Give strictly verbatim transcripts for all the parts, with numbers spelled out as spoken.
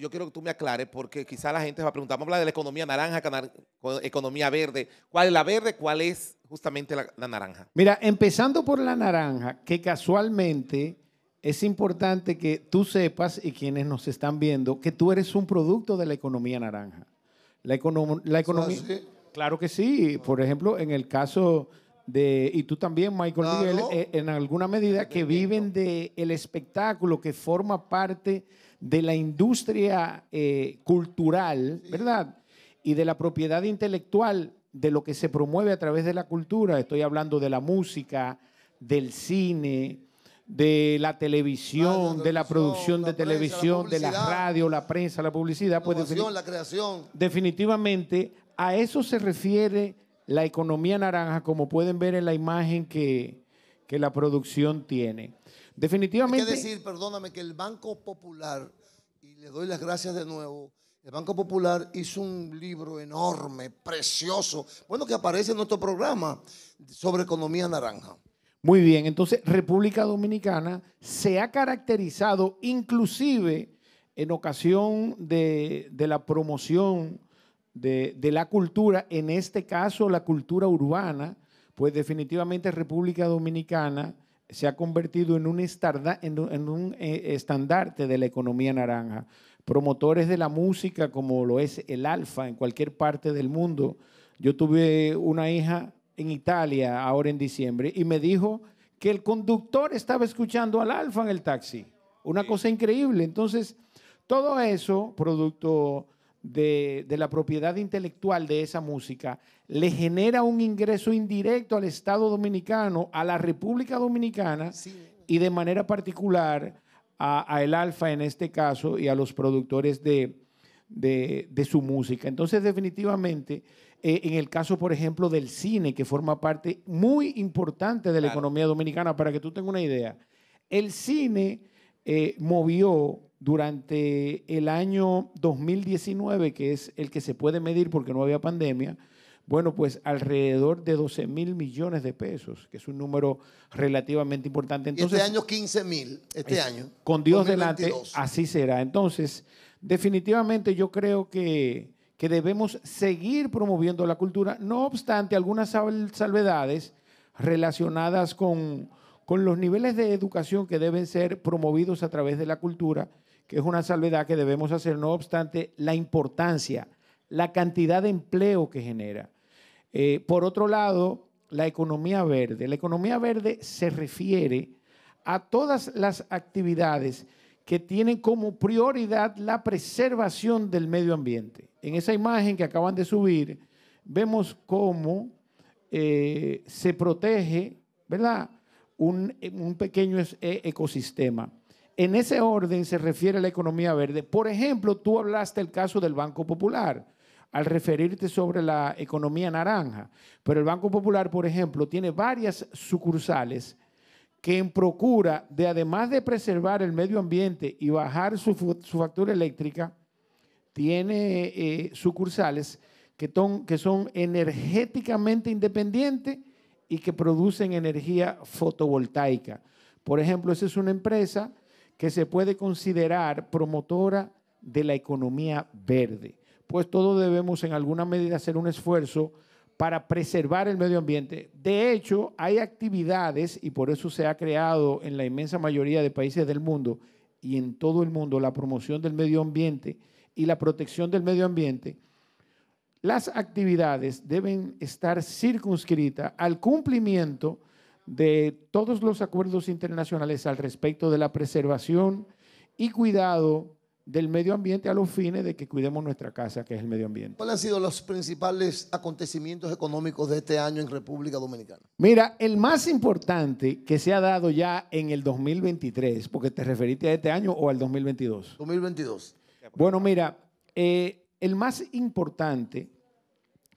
yo quiero que tú me aclares, porque quizá la gente va a preguntar, vamos a hablar de la economía naranja, economía verde. ¿Cuál es la verde? ¿Cuál es justamente la, la naranja? Mira, empezando por la naranja, que casualmente es importante que tú sepas, y quienes nos están viendo, que tú eres un producto de la economía naranja. La, econom la economía... ¿Sí? Claro que sí. Por ejemplo, en el caso de... Y tú también, Michael no, Miguel, no. en alguna medida que viven del espectáculo, que forma parte de la industria eh, cultural, sí. ¿verdad? Y de la propiedad intelectual de lo que se promueve a través de la cultura. Estoy hablando de la música, del cine, de la televisión, ah, la televisión de la producción la de televisión, la de la radio, la prensa, la publicidad. La innovación, pues, la creación. Definitivamente, a eso se refiere la economía naranja, como pueden ver en la imagen que, que la producción tiene. Definitivamente. Hay que decir, perdóname, que el Banco Popular, y le doy las gracias de nuevo, el Banco Popular hizo un libro enorme, precioso, bueno, que aparece en nuestro programa sobre economía naranja. Muy bien, entonces República Dominicana se ha caracterizado inclusive en ocasión de, de la promoción de, de la cultura, en este caso la cultura urbana, pues definitivamente República Dominicana se ha convertido en un, estarda, en, en un eh, estandarte de la economía naranja. Promotores de la música como lo es El Alfa en cualquier parte del mundo. Yo tuve una hija en Italia ahora en diciembre y me dijo que el conductor estaba escuchando al Alfa en el taxi. Una sí. cosa increíble. Entonces, todo eso, producto de, de la propiedad intelectual de esa música, le genera un ingreso indirecto al Estado Dominicano, a la República Dominicana sí. y de manera particular a, a El Alfa en este caso y a los productores de, de, de su música. Entonces, definitivamente, eh, en el caso, por ejemplo, del cine, que forma parte muy importante de la claro. economía dominicana, para que tú tengas una idea, el cine eh, movió durante el año dos mil diecinueve, que es el que se puede medir porque no había pandemia, bueno, pues alrededor de doce mil millones de pesos, que es un número relativamente importante. Entonces, este año quince mil, este es, año. Con Dios delante, así será. Entonces, definitivamente yo creo que, que debemos seguir promoviendo la cultura, no obstante algunas salvedades relacionadas con, con los niveles de educación que deben ser promovidos a través de la cultura, que es una salvedad que debemos hacer, no obstante la importancia, la cantidad de empleo que genera. Eh, por otro lado, la economía verde. La economía verde se refiere a todas las actividades que tienen como prioridad la preservación del medio ambiente. En esa imagen que acaban de subir, vemos cómo eh, se protege, ¿verdad?, un, un pequeño ecosistema. En ese orden se refiere a la economía verde. Por ejemplo, tú hablaste del caso del Banco Popular, al referirte sobre la economía naranja. Pero el Banco Popular, por ejemplo, tiene varias sucursales que en procura de, además de preservar el medio ambiente y bajar su, su factura eléctrica, tiene eh, sucursales que, ton, que son energéticamente independientes y que producen energía fotovoltaica. Por ejemplo, esa es una empresa que se puede considerar promotora de la economía verde. Pues todos debemos en alguna medida hacer un esfuerzo para preservar el medio ambiente. De hecho, hay actividades, y por eso se ha creado en la inmensa mayoría de países del mundo y en todo el mundo, la promoción del medio ambiente y la protección del medio ambiente. Las actividades deben estar circunscritas al cumplimiento de todos los acuerdos internacionales al respecto de la preservación y cuidado del medio ambiente a los fines de que cuidemos nuestra casa, que es el medio ambiente. ¿Cuáles han sido los principales acontecimientos económicos de este año en República Dominicana? Mira, el más importante que se ha dado ya en el dos mil veintitrés, porque te referiste a este año o al dos mil veintidós. dos mil veintidós. Bueno, mira, eh, el más importante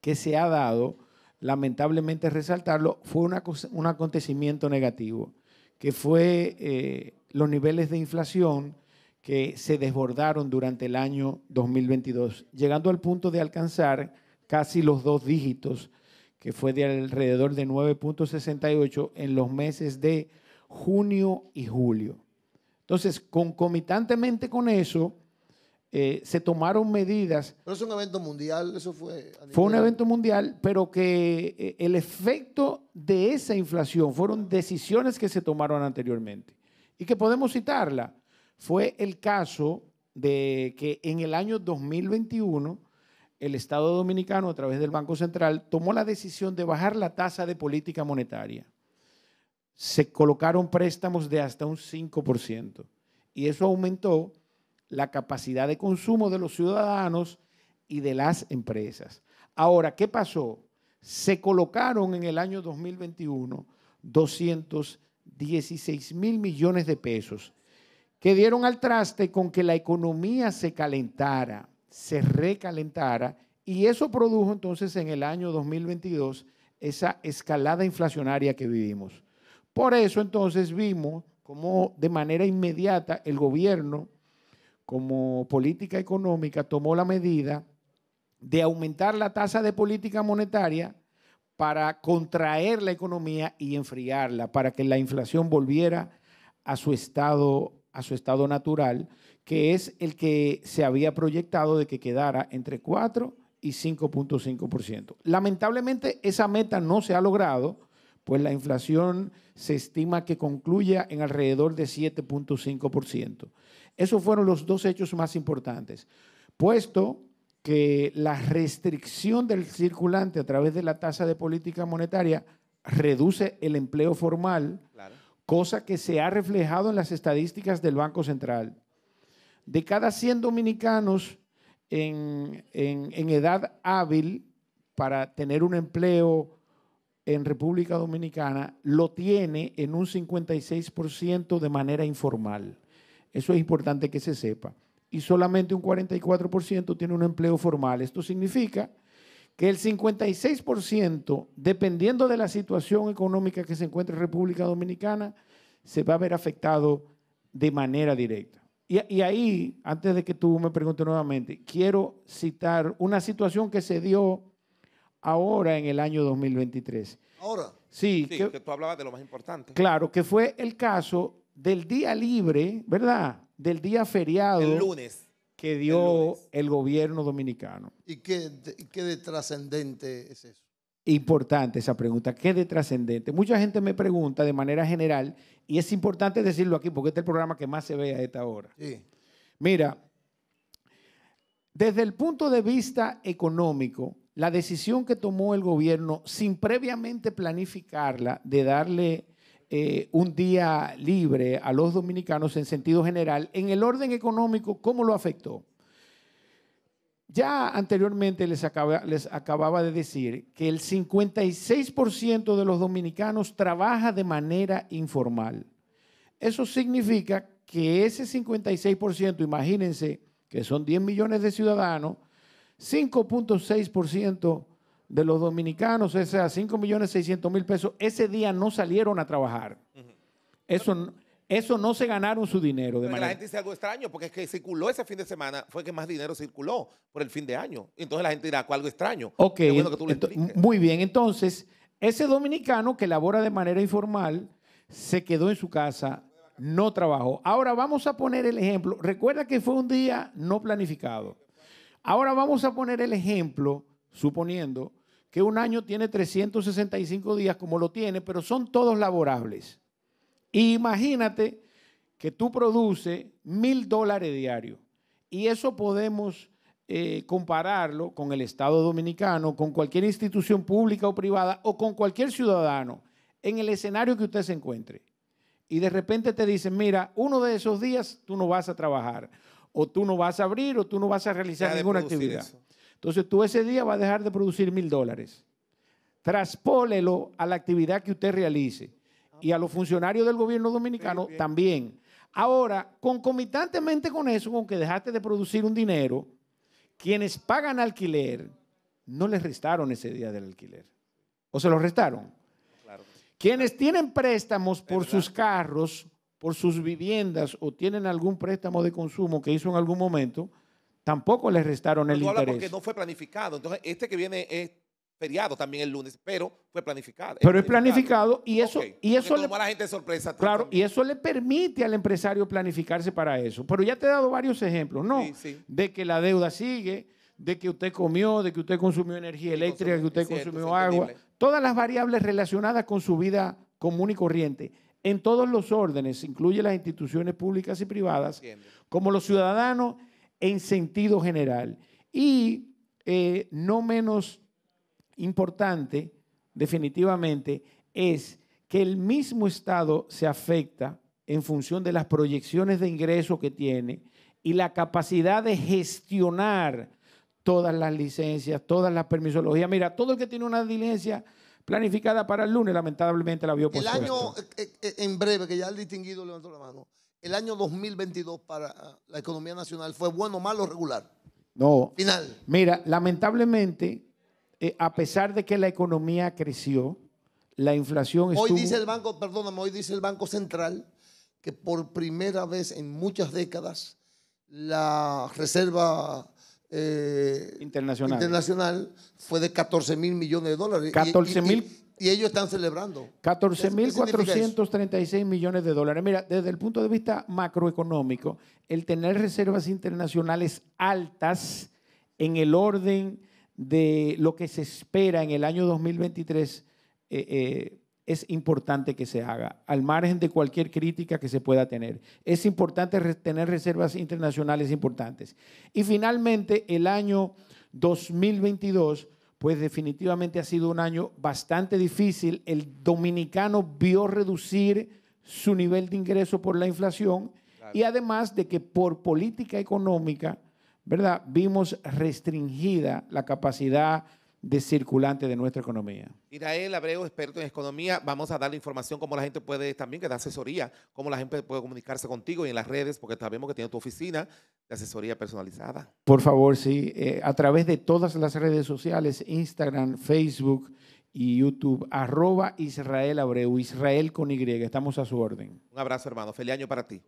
que se ha dado, lamentablemente resaltarlo, fue una, un acontecimiento negativo, que fue eh, los niveles de inflación que se desbordaron durante el año dos mil veintidós, llegando al punto de alcanzar casi los dos dígitos, que fue de alrededor de nueve punto sesenta y ocho en los meses de junio y julio. Entonces, concomitantemente con eso, eh, se tomaron medidas. Pero es un evento mundial, eso fue... Fue un evento mundial, pero que el efecto de esa inflación fueron decisiones que se tomaron anteriormente y que podemos citarla. Fue el caso de que en el año dos mil veintiuno el Estado Dominicano, a través del Banco Central, tomó la decisión de bajar la tasa de política monetaria. Se colocaron préstamos de hasta un cinco por ciento y eso aumentó la capacidad de consumo de los ciudadanos y de las empresas. Ahora, ¿qué pasó? Se colocaron en el año dos mil veintiuno doscientos dieciséis mil millones de pesos que dieron al traste con que la economía se calentara, se recalentara, y eso produjo entonces en el año dos mil veintidós esa escalada inflacionaria que vivimos. Por eso entonces vimos cómo de manera inmediata el gobierno, como política económica, tomó la medida de aumentar la tasa de política monetaria para contraer la economía y enfriarla, para que la inflación volviera a su estado, a su estado natural, que es el que se había proyectado de que quedara entre cuatro y cinco punto cinco por ciento. Lamentablemente esa meta no se ha logrado, pues la inflación se estima que concluya en alrededor de siete punto cinco por ciento. Esos fueron los dos hechos más importantes, puesto que la restricción del circulante a través de la tasa de política monetaria reduce el empleo formal, claro, cosa que se ha reflejado en las estadísticas del Banco Central. De cada cien dominicanos en, en, en edad hábil para tener un empleo en República Dominicana, lo tiene en un cincuenta y seis por ciento de manera informal. Eso es importante que se sepa. Y solamente un cuarenta y cuatro por ciento tiene un empleo formal. Esto significa que el cincuenta y seis por ciento, dependiendo de la situación económica que se encuentre en República Dominicana, se va a ver afectado de manera directa. Y, y ahí, antes de que tú me preguntes nuevamente, quiero citar una situación que se dio ahora en el año dos mil veintitrés. ¿Ahora? Sí. sí que, que tú hablabas de lo más importante. Claro, que fue el caso del día libre, ¿verdad? Del día feriado. El lunes. Que dio el, lunes. el gobierno dominicano. ¿Y qué, y qué de trascendente es eso? Importante esa pregunta. ¿Qué de trascendente? Mucha gente me pregunta de manera general, y es importante decirlo aquí porque este es el programa que más se ve a esta hora. Sí. Mira, desde el punto de vista económico, la decisión que tomó el gobierno, sin previamente planificarla, de darle eh, un día libre a los dominicanos en sentido general, en el orden económico, ¿cómo lo afectó? Ya anteriormente les, acaba, les acababa de decir que el cincuenta y seis por ciento de los dominicanos trabaja de manera informal. Eso significa que ese cincuenta y seis por ciento, imagínense que son diez millones de ciudadanos, cinco punto seis por ciento de los dominicanos, o sea, cinco millones seiscientos mil pesos, ese día no salieron a trabajar. Uh-huh. Eso, eso no se ganaron su dinero. De manera... La gente dice algo extraño, porque es que circuló ese fin de semana, fue que más dinero circuló por el fin de año. Entonces la gente dirá, algo extraño. Ok, qué bueno que tú lo expliques. Muy bien, entonces, ese dominicano que labora de manera informal se quedó en su casa, no trabajó. Ahora vamos a poner el ejemplo. Recuerda que fue un día no planificado. Ahora vamos a poner el ejemplo, suponiendo que un año tiene trescientos sesenta y cinco días como lo tiene, pero son todos laborables. Y imagínate que tú produces mil dólares diarios y eso podemos eh, compararlo con el Estado Dominicano, con cualquier institución pública o privada o con cualquier ciudadano en el escenario que usted se encuentre. Y de repente te dicen, mira, uno de esos días tú no vas a trabajar, o tú no vas a abrir, o tú no vas a realizar ninguna actividad. Eso. Entonces, tú ese día vas a dejar de producir mil dólares. Traspólelo a la actividad que usted realice. Ah, y a los funcionarios del gobierno dominicano bien, bien. también. Ahora, concomitantemente con eso, con que dejaste de producir un dinero, quienes pagan alquiler, no les restaron ese día del alquiler. ¿O se lo restaron? Claro. Quienes tienen préstamos por ¿verdad? sus carros, por sus viviendas o tienen algún préstamo de consumo que hizo en algún momento, tampoco les restaron el interés. Porque no fue planificado. Entonces, este que viene es feriado también el lunes, pero fue planificado. Pero es planificado y eso, okay. y eso le, la gente sorpresa. Claro, también. Y eso le permite al empresario planificarse para eso. Pero ya te he dado varios ejemplos, ¿no? Sí, sí. De que la deuda sigue, de que usted comió, de que usted consumió energía eléctrica, de que usted cierto, consumió agua. Todas las variables relacionadas con su vida común y corriente, en todos los órdenes, incluye las instituciones públicas y privadas, entiendo. Como los ciudadanos en sentido general. Y eh, no menos importante, definitivamente, es que el mismo Estado se afecta en función de las proyecciones de ingreso que tiene y la capacidad de gestionar todas las licencias, todas las permisologías. Mira, todo el que tiene una diligencia planificada para el lunes, lamentablemente la vio por supuesto. El año, en breve, que ya el distinguido levantó la mano, el año dos mil veintidós para la economía nacional, ¿fue bueno, malo o regular? No. Final. Mira, lamentablemente... Eh, a pesar de que la economía creció, la inflación estuvo... Hoy dice el Banco, perdóname, hoy dice el Banco Central que por primera vez en muchas décadas la reserva eh, internacional. internacional fue de catorce mil millones de dólares. catorce mil... Y ellos están celebrando. catorce mil cuatrocientos treinta y seis millones de dólares. Mira, desde el punto de vista macroeconómico, el tener reservas internacionales altas en el orden... de lo que se espera en el año dos mil veintitrés eh, eh, es importante que se haga, al margen de cualquier crítica que se pueda tener. Es importante tener reservas internacionales importantes. Y finalmente, el año dos mil veintidós, pues definitivamente ha sido un año bastante difícil. El dominicano vio reducir su nivel de ingreso por la inflación, claro. Y además de que por política económica, ¿verdad? Vimos restringida la capacidad de circulante de nuestra economía. Israel Abreu, experto en economía, vamos a darle información cómo la gente puede también, que da asesoría, cómo la gente puede comunicarse contigo y en las redes, porque sabemos que tienes tu oficina de asesoría personalizada. Por favor, sí, eh, a través de todas las redes sociales, Instagram, Facebook y YouTube, arroba Israel Abreu, Israel con Y, estamos a su orden. Un abrazo, hermano, feliz año para ti.